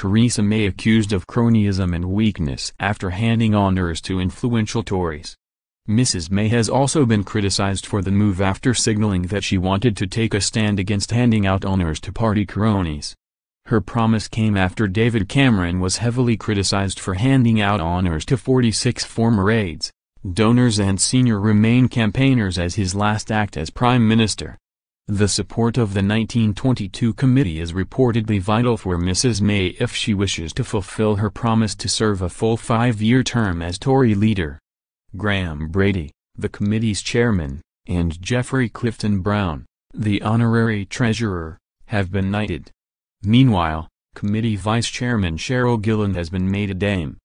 Theresa May accused of cronyism and weakness after handing honours to influential Tories. Mrs May has also been criticised for the move after signalling that she wanted to take a stand against handing out honours to party cronies. Her promise came after David Cameron was heavily criticised for handing out honours to 46 former aides, donors and senior Remain campaigners as his last act as Prime Minister. The support of the 1922 committee is reportedly vital for Mrs May if she wishes to fulfil her promise to serve a full five-year term as Tory leader. Graham Brady, the committee's chairman, and Geoffrey Clifton-Brown, the honorary treasurer, have been knighted. Meanwhile, committee vice-chairman Cheryl Gillan has been made a dame.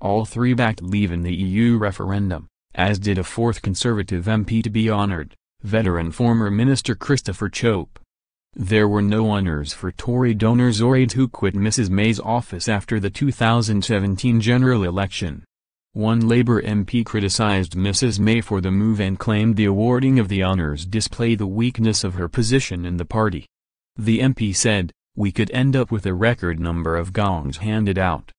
All three backed leave in the EU referendum, as did a fourth Conservative MP to be honoured, veteran former Minister Christopher Chope. There were no honours for Tory donors or aides who quit Mrs May's office after the 2017 general election. One Labour MP criticised Mrs May for the move and claimed the awarding of the honours displayed the weakness of her position in the party. The MP said, "We could end up with a record number of gongs handed out.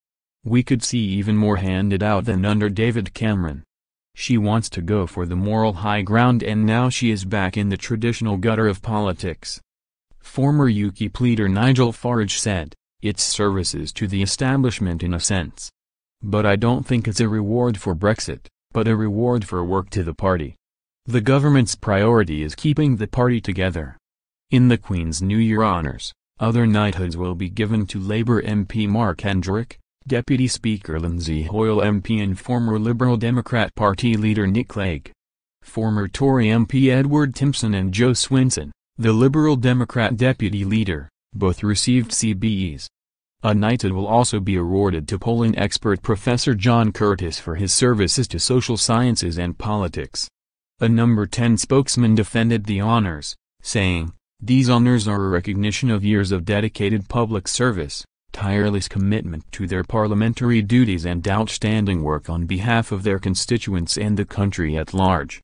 We could see even more handed out than under David Cameron. She wants to go for the moral high ground and now she is back in the traditional gutter of politics." Former UKIP leader Nigel Farage said, "It's services to the establishment in a sense. But I don't think it's a reward for Brexit, but a reward for work to the party. The government's priority is keeping the party together." In the Queen's New Year honours, other knighthoods will be given to Labour MP Mark Hendrick, Deputy Speaker Lindsay Hoyle MP and former Liberal Democrat Party leader Nick Clegg. Former Tory MP Edward Timpson and Joe Swinson, the Liberal Democrat Deputy Leader, both received CBEs. A knighthood will also be awarded to polling expert Professor John Curtis for his services to social sciences and politics. A No. 10 spokesman defended the honours, saying, "These honours are a recognition of years of dedicated public service, tireless commitment to their parliamentary duties and outstanding work on behalf of their constituents and the country at large."